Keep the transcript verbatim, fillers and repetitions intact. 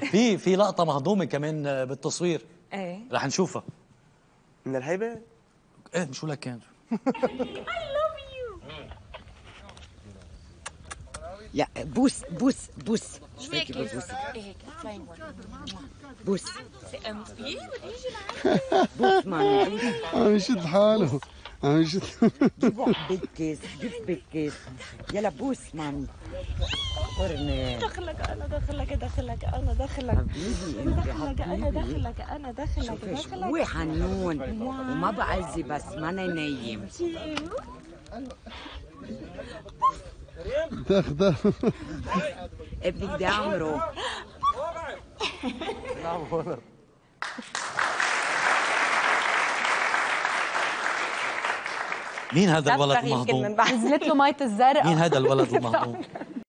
في في لقطه مهضومه كمان بالتصوير. ايه رح نشوفها من الهيبه. ايه مش لك كان I love you. يا بوس بوس بوس شو فيك بوس هيك فاين بوس ام بي بوس ما عم يشد حاله عم يشد جيب بيج كيس جيب بيج كيس يلا بوس مامي قرني دخلك انا دخلك دخلك انا دخلك دخلك انا دخلك انا دخلك دخلك وحنون وما بعزي بس ما انا نايم تاخذ ابنك ده عمره برافو. مين هذا الولد المهضوم؟ نزلت له مية الزرقاء. مين هذا الولد المهضوم؟